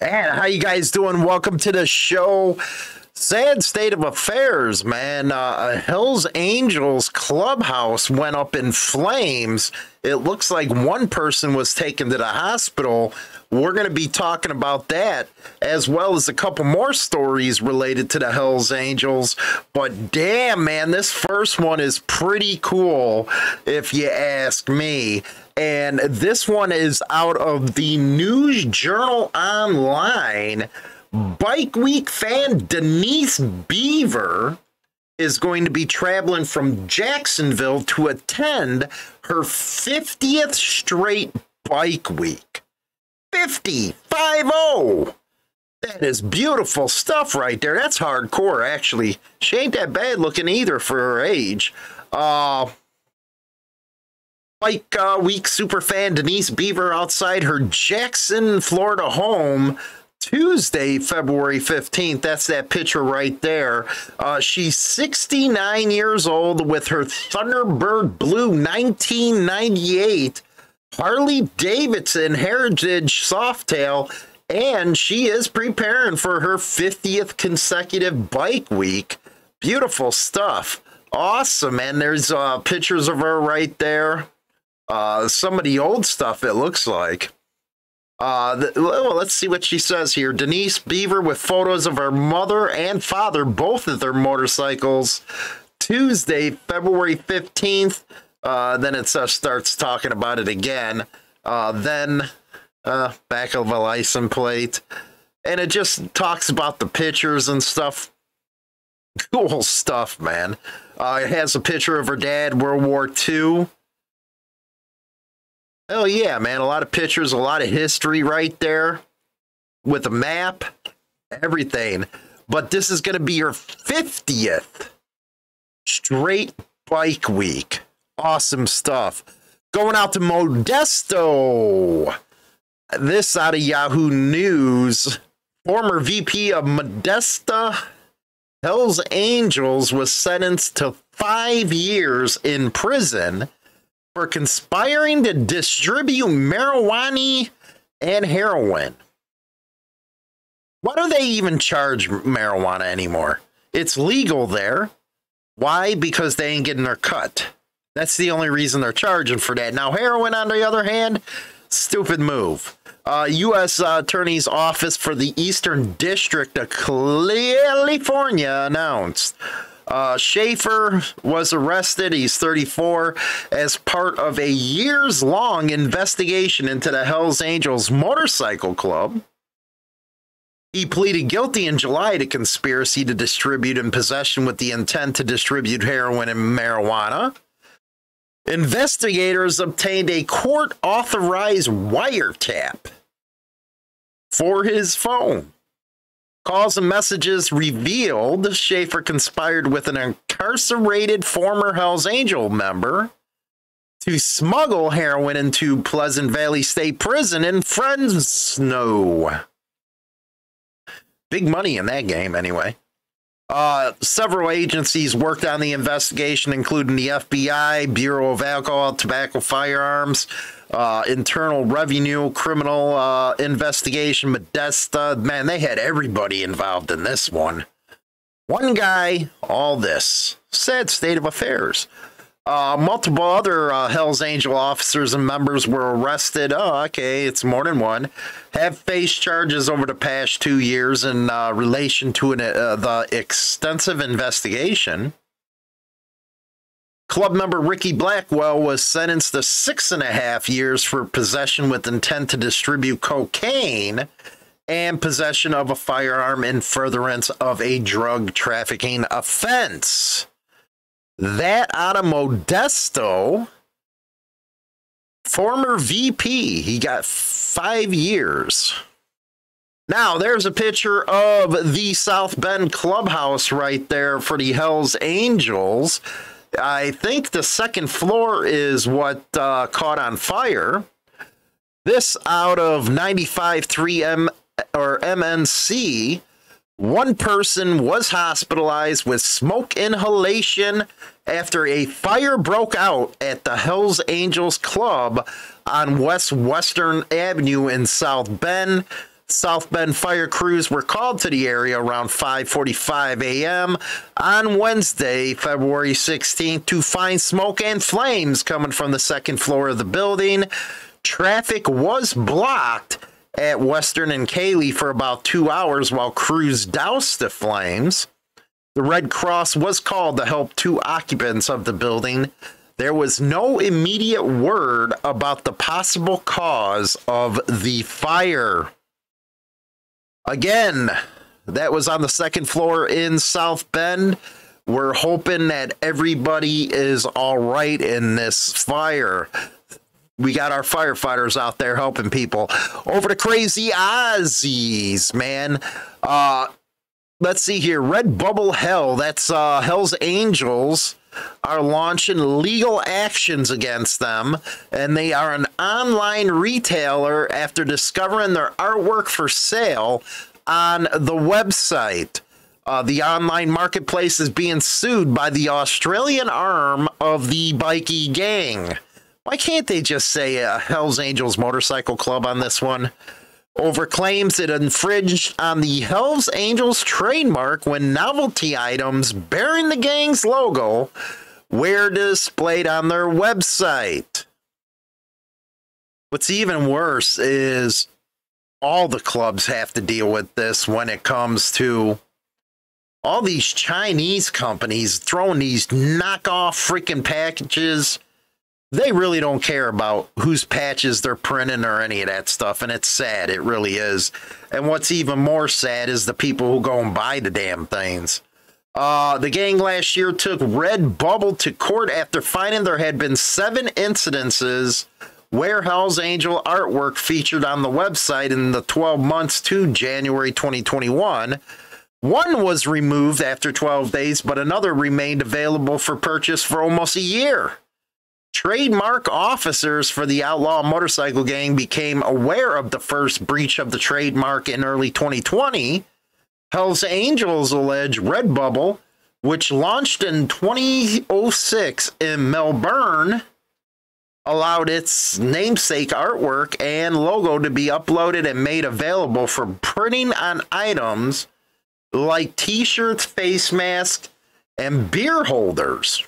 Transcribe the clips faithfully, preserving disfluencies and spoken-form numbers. And how you guys doing? Welcome to the show. Sad state of affairs, man. Uh, Hells Angels clubhouse went up in flames. It looks like one person was taken to the hospital. We're going to be talking about that, as well as a couple more stories related to the Hells Angels. But damn, man, this first one is pretty cool, if you ask me. And this one is out of the News Journal Online. Bike Week fan Denise Beaver is going to be traveling from Jacksonville to attend her fiftieth straight bike week. fifty, five oh. That is beautiful stuff right there. That's hardcore, actually. She ain't that bad looking either for her age. Uh, bike uh, Week superfan Denise Beaver outside her Jackson, Florida home Tuesday, February fifteenth. That's that picture right there. Uh, she's sixty-nine years old with her Thunderbird Blue nineteen ninety-eight Harley Davidson Heritage Softail, and she is preparing for her fiftieth consecutive bike week. Beautiful stuff. Awesome. And there's uh, pictures of her right there. Uh, some of the old stuff, it looks like. Uh, the, well, let's see what she says here. Denise Beaver with photos of her mother and father, both of their motorcycles, Tuesday, February fifteenth. Uh, then it uh, starts talking about it again. Uh, then uh, back of a license plate. And it just talks about the pictures and stuff. Cool stuff, man. Uh, it has a picture of her dad, World War Two. Oh, yeah, man. A lot of pictures, a lot of history right there with a map, everything. But this is going to be your fiftieth straight bike week. Awesome stuff. Going out to Modesto. This out of Yahoo News. Former V P of Modesto, Hells Angels, was sentenced to five years in prison for conspiring to distribute marijuana and heroin. Why do they even charge marijuana anymore? It's legal there. Why? Because they ain't getting their cut. That's the only reason they're charging for that. Now, heroin, on the other hand, stupid move. Uh, U S Uh, Attorney's Office for the Eastern District of California announced Uh, Schaefer was arrested, he's thirty-four, as part of a years-long investigation into the Hells Angels Motorcycle Club. He pleaded guilty in July to conspiracy to distribute and possession with the intent to distribute heroin and marijuana. Investigators obtained a court-authorized wiretap for his phone. Calls and messages revealed Schaefer conspired with an incarcerated former Hells Angel member to smuggle heroin into Pleasant Valley State Prison in Fresno. Big money in that game, anyway. Uh, several agencies worked on the investigation, including the F B I, Bureau of Alcohol, Tobacco, Firearms, uh, Internal Revenue, Criminal uh, Investigation, Modesto. Man, they had everybody involved in this one. One guy, all this. Sad state of affairs. Uh, multiple other uh, Hells Angel officers and members were arrested. Oh, okay, it's more than one. Have faced charges over the past two years in uh, relation to an, uh, the extensive investigation. Club member Ricky Blackwell was sentenced to six and a half years for possession with intent to distribute cocaine and possession of a firearm in furtherance of a drug trafficking offense. That out of Modesto, former V P, he got five years. Now, there's a picture of the South Bend clubhouse right there for the Hells Angels. I think the second floor is what uh, caught on fire. This out of ninety-five point three M or M N C. One person was hospitalized with smoke inhalation after a fire broke out at the Hells Angels Club on West Western Avenue in South Bend. South Bend fire crews were called to the area around five forty-five a m on Wednesday, February sixteenth, to find smoke and flames coming from the second floor of the building. Traffic was blocked at Western and Cayley for about two hours while crews doused the flames. The Red Cross was called to help two occupants of the building. There was no immediate word about the possible cause of the fire. Again, that was on the second floor in South Bend. We're hoping that everybody is all right in this fire. We got our firefighters out there helping people. Over to Crazy Ozzy's, man. Uh, let's see here. Redbubble Hell. That's uh, Hells Angels are launching legal actions against them. And they are an online retailer after discovering their artwork for sale on the website. Uh, the online marketplace is being sued by the Australian arm of the Bikey Gang. Why can't they just say uh, Hells Angels Motorcycle Club on this one? Over claims it infringed on the Hells Angels trademark when novelty items bearing the gang's logo were displayed on their website. What's even worse is all the clubs have to deal with this when it comes to all these Chinese companies throwing these knockoff freaking packages. They really don't care about whose patches they're printing or any of that stuff. And it's sad. It really is. And what's even more sad is the people who go and buy the damn things. Uh, the gang last year took Redbubble to court after finding there had been seven incidences where Hells Angel artwork featured on the website in the twelve months to January twenty twenty-one. One was removed after twelve days, but another remained available for purchase for almost a year. Trademark officers for the Outlaw Motorcycle Gang became aware of the first breach of the trademark in early twenty twenty. Hells Angels allege Redbubble, which launched in twenty oh six in Melbourne, allowed its namesake artwork and logo to be uploaded and made available for printing on items like t-shirts, face masks, and beer holders.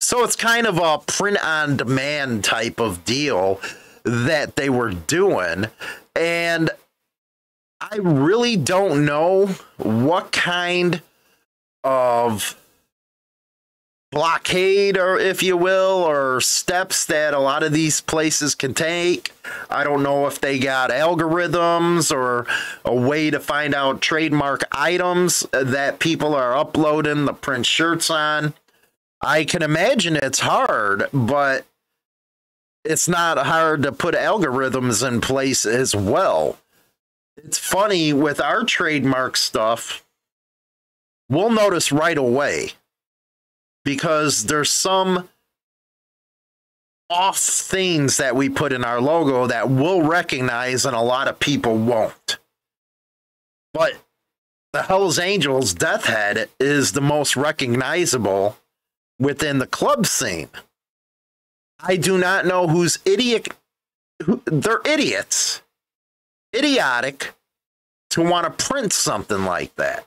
So it's kind of a print-on-demand type of deal that they were doing. And I really don't know what kind of blockade, or if you will, or steps that a lot of these places can take. I don't know if they got algorithms or a way to find out trademark items that people are uploading the print shirts on. I can imagine it's hard, but it's not hard to put algorithms in place as well. It's funny, with our trademark stuff, we'll notice right away because there's some off things that we put in our logo that we'll recognize and a lot of people won't. But the Hells Angels Death Head is the most recognizable within the club scene. I do not know who's idiot. Who, they're idiots. Idiotic to want to print something like that.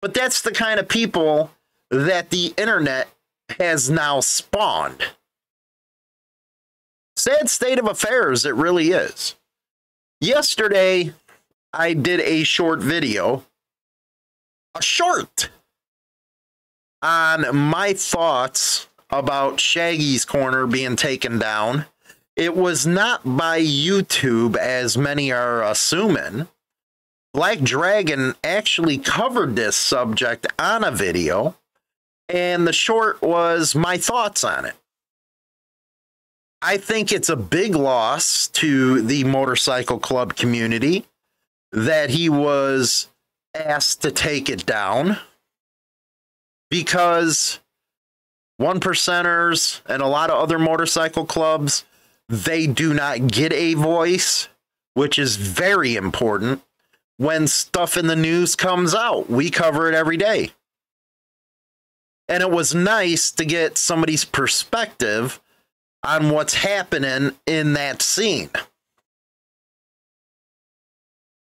But that's the kind of people that the internet has now spawned. Sad state of affairs, it really is. Yesterday, I did a short video. A short. On my thoughts about Shaggy's Corner being taken down. It was not by YouTube, as many are assuming. Black Dragon actually covered this subject on a video, and the short was my thoughts on it. I think it's a big loss to the motorcycle club community that he was asked to take it down. Because one percenters and a lot of other motorcycle clubs, they do not get a voice, which is very important when stuff in the news comes out. We cover it every day. And it was nice to get somebody's perspective on what's happening in that scene.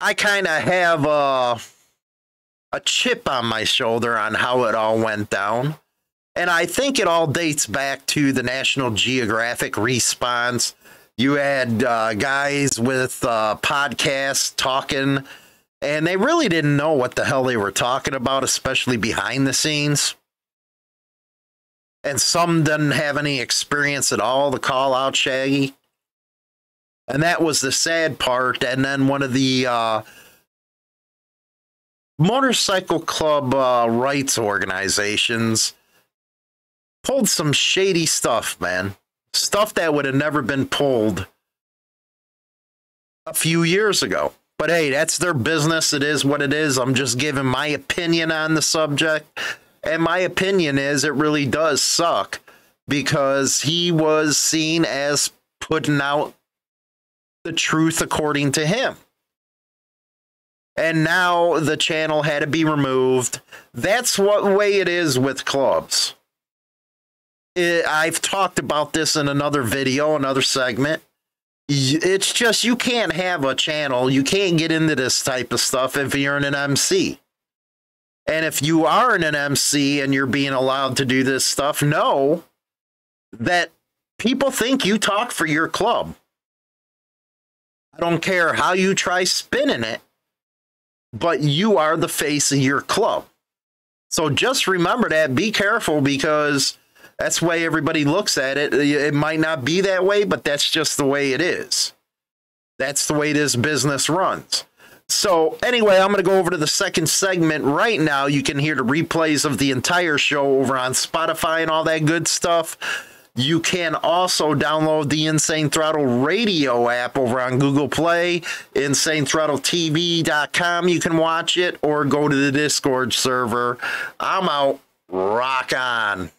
I kind of have a, a chip on my shoulder on how it all went down. And I think it all dates back to the National Geographic response. You had uh, guys with uh, podcasts talking, and they really didn't know what the hell they were talking about, especially behind the scenes. And some didn't have any experience at all to call out Shaggy. And that was the sad part. And then one of the uh, motorcycle club uh, rights organizations pulled some shady stuff, man. Stuff that would have never been pulled a few years ago. But hey, that's their business. It is what it is. I'm just giving my opinion on the subject. And my opinion is it really does suck because he was seen as putting out the truth according to him. And now the channel had to be removed. That's what way it is with clubs. It, I've talked about this in another video, another segment. It's just you can't have a channel. You can't get into this type of stuff if you're an M C. And if you are an M C and you're being allowed to do this stuff, know that people think you talk for your club. I don't care how you try spinning it, but you are the face of your club. So just remember that. Be careful, because that's the way everybody looks at it. It might not be that way, but that's just the way it is. That's the way this business runs. So anyway, I'm going to go over to the second segment right now. You can hear the replays of the entire show over on Spotify and all that good stuff. You can also download the Insane Throttle radio app over on Google Play, Insane Throttle T V dot com. You can watch it or go to the Discord server. I'm out. Rock on.